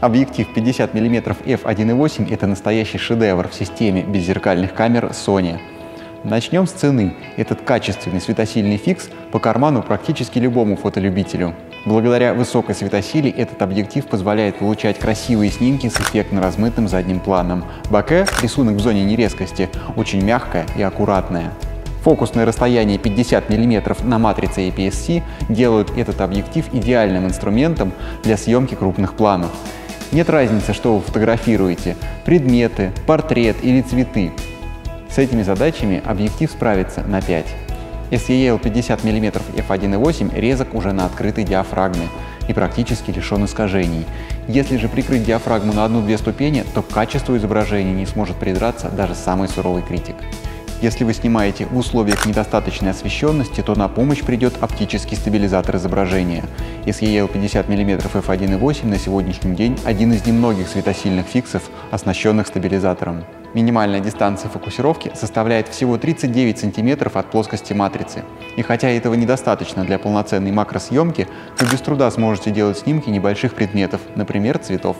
Объектив 50 мм f1.8 – это настоящий шедевр в системе беззеркальных камер Sony. Начнем с цены. Этот качественный светосильный фикс по карману практически любому фотолюбителю. Благодаря высокой светосиле этот объектив позволяет получать красивые снимки с эффектно размытым задним планом. Боке – рисунок в зоне нерезкости, очень мягкая и аккуратная. Фокусное расстояние 50 мм на матрице APS-C делают этот объектив идеальным инструментом для съемки крупных планов. Нет разницы, что вы фотографируете – предметы, портрет или цветы. С этими задачами объектив справится на 5. SEL 50 мм f1.8 резок уже на открытой диафрагме и практически лишен искажений. Если же прикрыть диафрагму на 1-2 ступени, то к качеству изображения не сможет придраться даже самый суровый критик. Если вы снимаете в условиях недостаточной освещенности, то на помощь придет оптический стабилизатор изображения. SEL 50 мм f1.8 на сегодняшний день один из немногих светосильных фиксов, оснащенных стабилизатором. Минимальная дистанция фокусировки составляет всего 39 см от плоскости матрицы. И хотя этого недостаточно для полноценной макросъемки, вы без труда сможете делать снимки небольших предметов, например, цветов.